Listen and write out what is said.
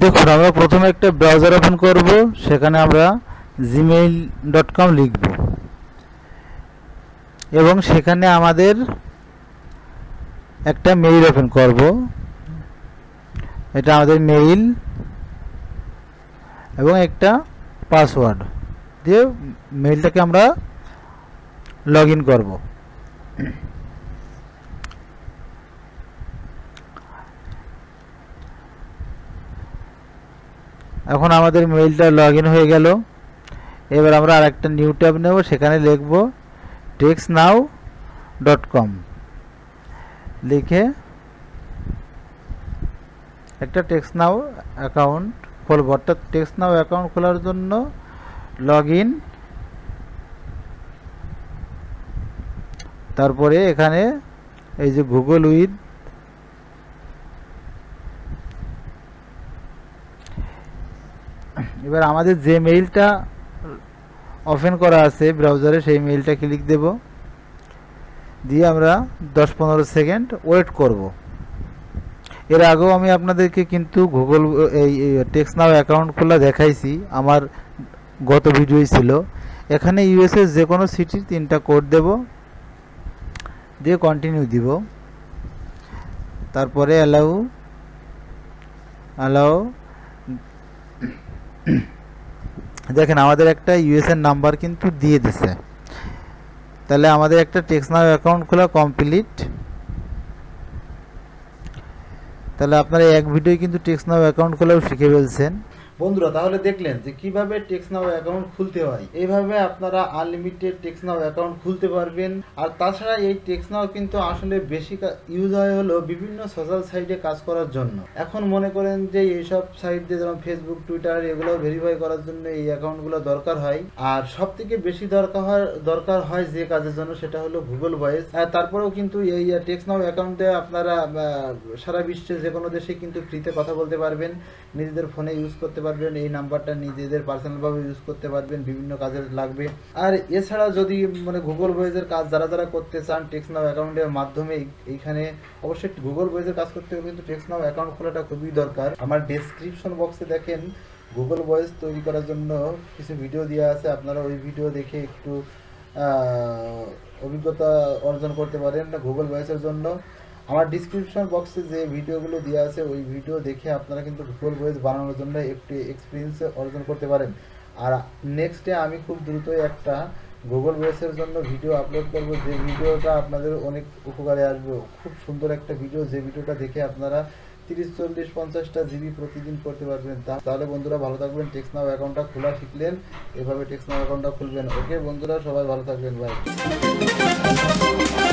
देखो আমরা প্রথমে একটা ব্রাউজার ওপেন করব সেখানে আমরা gmail.com লিখব এবং সেখানে আমাদের একটা মেইল ওপেন করব এটা আমাদের মেইল এবং একটা পাসওয়ার্ড দিয়ে মেইলটাকে আমরা লগইন করব এখন আমাদের মেইলটা লগইন হয়ে গেল এবার আমরা আরেকটা নিউ ট্যাব নেব সেখানে লিখব textnow.com লিখে একটা textnow অ্যাকাউন্ট খুলব অর্থাৎ textnow অ্যাকাউন্ট খোলার জন্য লগইন তারপরে এখানে এই যে গুগল উইথ এবার আমাদের যে মেইলটা ওপেন করা আছে ব্রাউজারে সেই মেইলটা ক্লিক দেব দিয়ে আমরা 10-15 সেকেন্ড ওয়েট করব এর আগেও আমি আপনাদেরকে কিন্তু গুগল এই টেক্সটনাউ অ্যাকাউন্ট খোলা দেখাইছি আমার গত ভিডিওই ছিল এখানে ইউএসএ যে কোনো সিটির 3টা কোড দেব দিয়ে কন্টিনিউ দিব তারপরে অ্যালাউ অ্যালাউ देखें हमारे एक यूएसएन नम्बर किन्तु दिए दिसे ताहले हमारे एक टेक्सनाव अकाउंट खुला कमप्लीट ताहले आपनारा एक भिडियो किन्तु टेक्सनाव अकाउंट खोलाओ शिखे फेलछेन বন্ধুরা তাহলে দেখলেন যে কিভাবে টেক্সটনাউ অ্যাকাউন্ট খুলতে হয় এইভাবে আপনারা আনলিমিটেড টেক্সটনাউ অ্যাকাউন্ট খুলতে পারবেন আর তাছাড়া এই টেক্সটনাউ কিন্তু আসলে বেশি ইউজ হয় হলো বিভিন্ন সোশ্যাল সাইটে কাজ করার জন্য এখন মনে করেন যে এই সব সাইট যেমন ফেসবুক টুইটার এগুলো ভেরিফাই করার জন্য এই অ্যাকাউন্টগুলো দরকার হয় আর সবথেকে বেশি দরকার হয় যে কাজের জন্য সেটা হলো গুগল ভয়েস তারপরেও কিন্তু এই টেক্সটনাউ অ্যাকাউন্টে আপনারা সারা বিশ্বে যে কোনো দেশে কিন্তু ফ্রিতে কথা বলতে পারবেন নিজেদের ফোনে ইউজ করতে পারবেন এই নাম্বারটা নিজেদের পার্সোনাল ভাবে ইউজ করতে পারবেন বিভিন্ন কাজে লাগবে আর এছাড়া যদি মানে গুগল ভয়েসের কাজ যারা করতে চান টেক্সটনাউ অ্যাকাউন্টের মাধ্যমে এইখানে অবশ্যই গুগল ভয়েসের কাজ করতে হবে কিন্তু টেক্সটনাউ অ্যাকাউন্ট খোলাটা খুবই দরকার আমার ডেসক্রিপশন বক্সে দেখেন গুগল ভয়েস তৈরি করার জন্য কিছু ভিডিও দেয়া আছে আপনারা ওই ভিডিও দেখে একটু অভিজ্ঞতা অর্জন করতে পারেন গুগল ভয়েসের জন্য हमारे डिस्क्रिप्शन बॉक्स से जो भिडियोगुलो दिया है वही भिडियो देखे अपनारा किन्तु गुगल वॉइस बनानोर जोन्नो एकटु एक्सपिरियेंस अर्जन करते पारेन और नेक्स्ट आमी खूब द्रुत एक गुगल वॉइसेर जोन्नो भिडियो आपलोड करब जे भिडियोटा आपनादेर अनेक उपकारे आसबे खूब सुंदर एक भिडियो जे भिडियोटा देखे अपनारा 30-40-50 জিবি প্রতিদিন করতে পারবেন তাহলে বন্ধুরা ভালো থাকবেন টেক্সটনাউ অ্যাকাউন্টটা খোলা শিখলেন এভাবে টেক্সটনাউ অ্যাকাউন্টটা খুলবেন ওকে বন্ধুরা সবাই ভালো থাকবেন বাই